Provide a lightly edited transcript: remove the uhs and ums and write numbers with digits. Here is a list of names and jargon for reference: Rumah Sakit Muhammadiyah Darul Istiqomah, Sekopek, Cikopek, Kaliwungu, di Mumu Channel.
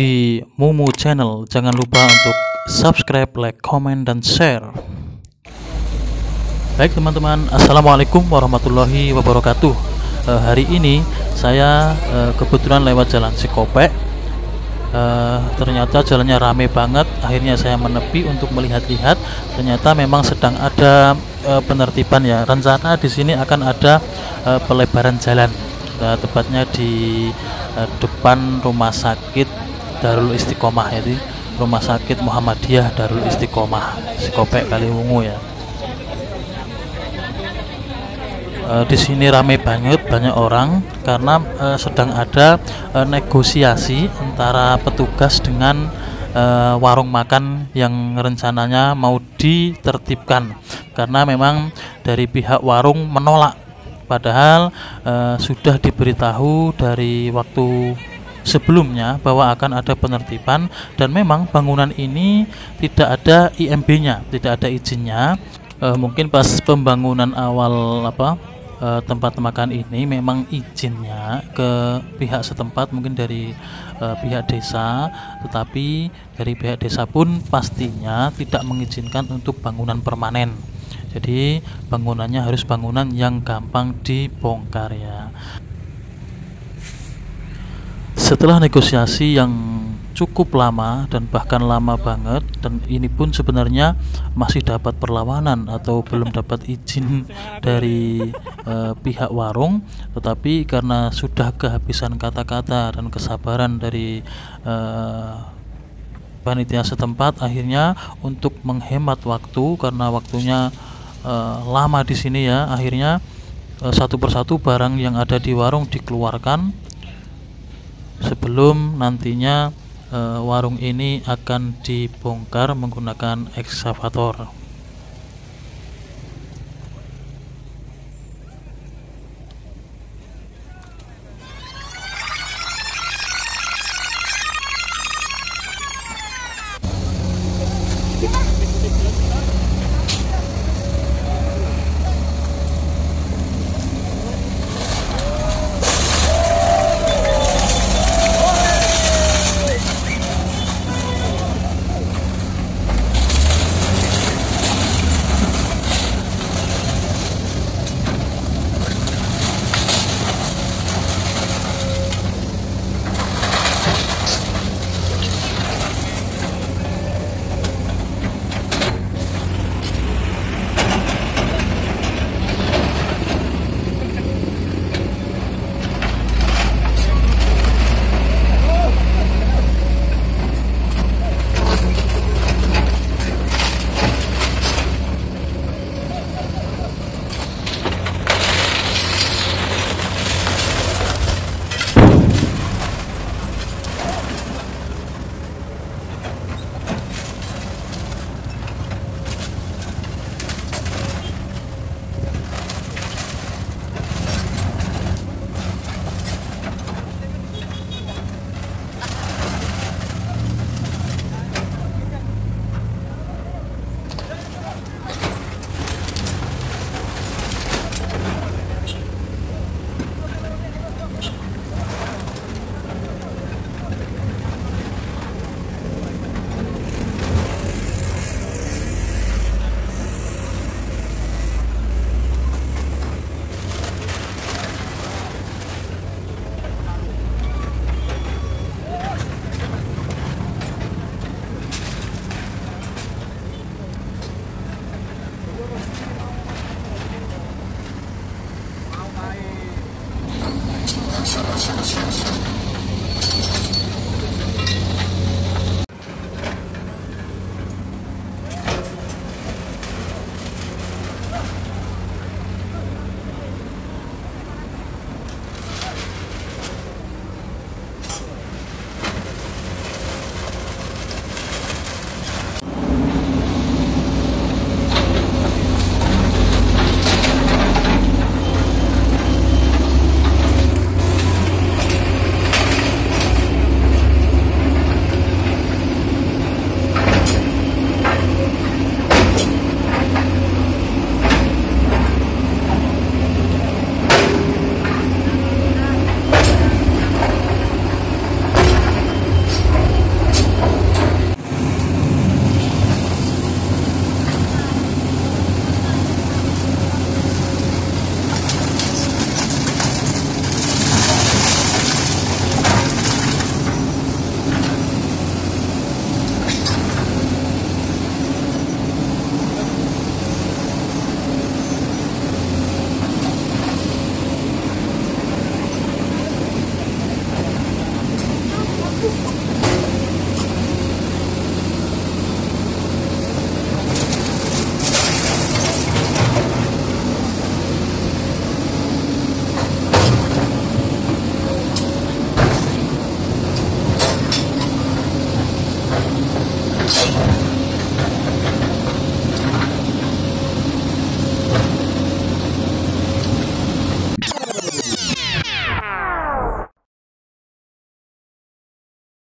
di Mumu Channel. Jangan lupa untuk subscribe, like, comment, dan share. Baik teman-teman, assalamualaikum warahmatullahi wabarakatuh. Hari ini saya kebetulan lewat jalan Cikopek. Ternyata jalannya rame banget. Akhirnya saya menepi untuk melihat-lihat. Ternyata memang sedang ada penertiban ya. Rencana di sini akan ada pelebaran jalan. Tepatnya di depan Rumah Sakit Darul Istiqomah, yaitu Rumah Sakit Muhammadiyah Darul Istiqomah, Sekopek Kaliwungu ya. Di sini ramai banget, banyak orang karena sedang ada negosiasi antara petugas dengan warung makan yang rencananya mau ditertibkan, karena memang dari pihak warung menolak. Padahal sudah diberitahu dari waktu sebelumnya bahwa akan ada penertiban, dan memang bangunan ini tidak ada IMB-nya, tidak ada izinnya. Mungkin pas pembangunan awal tempat makan ini memang izinnya ke pihak setempat, mungkin dari pihak desa, tetapi dari pihak desa pun pastinya tidak mengizinkan untuk bangunan permanen. Jadi bangunannya harus bangunan yang gampang dibongkar ya. Setelah negosiasi yang cukup lama dan bahkan lama banget, dan ini pun sebenarnya masih dapat perlawanan atau belum dapat izin dari pihak warung, tetapi karena sudah kehabisan kata-kata dan kesabaran dari panitia setempat, akhirnya untuk menghemat waktu karena waktunya lama di sini ya, akhirnya satu persatu barang yang ada di warung dikeluarkan sebelum nantinya warung ini akan dibongkar menggunakan ekskavator.